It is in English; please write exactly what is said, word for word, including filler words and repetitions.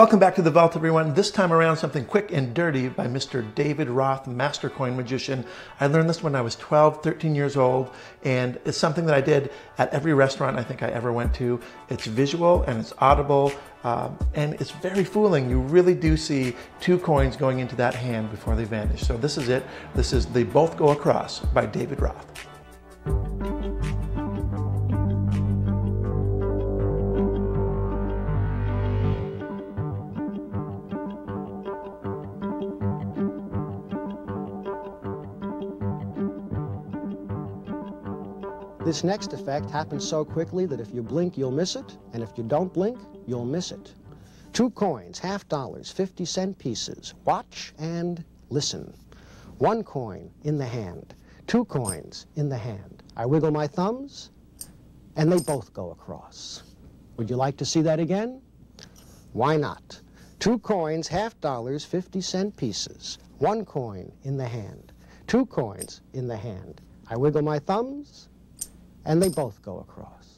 Welcome back to The Vault, everyone. This time around, something quick and dirty by Mister David Roth, master coin magician. I learned this when I was twelve, thirteen years old, and it's something that I did at every restaurant I think I ever went to. It's visual and it's audible, um, and it's very fooling. You really do see two coins going into that hand before they vanish. So this is it. This is They Both Go Across by David Roth. This next effect happens so quickly that if you blink, you'll miss it, and if you don't blink, you'll miss it. Two coins, half dollars, fifty cent pieces. Watch and listen. One coin in the hand, two coins in the hand. I wiggle my thumbs, and they both go across. Would you like to see that again? Why not? Two coins, half dollars, fifty cent pieces. One coin in the hand, two coins in the hand. I wiggle my thumbs, and they both go across.